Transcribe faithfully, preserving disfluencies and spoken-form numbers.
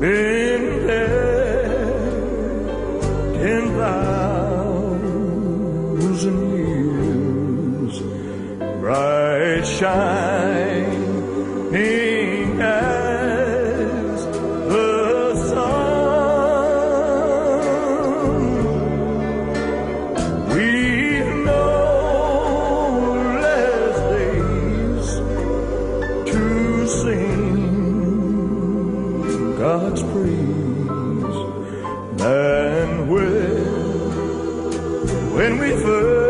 been there ten thousand years, bright shining as the sun. We've no less days to sing God's praise than when, when we first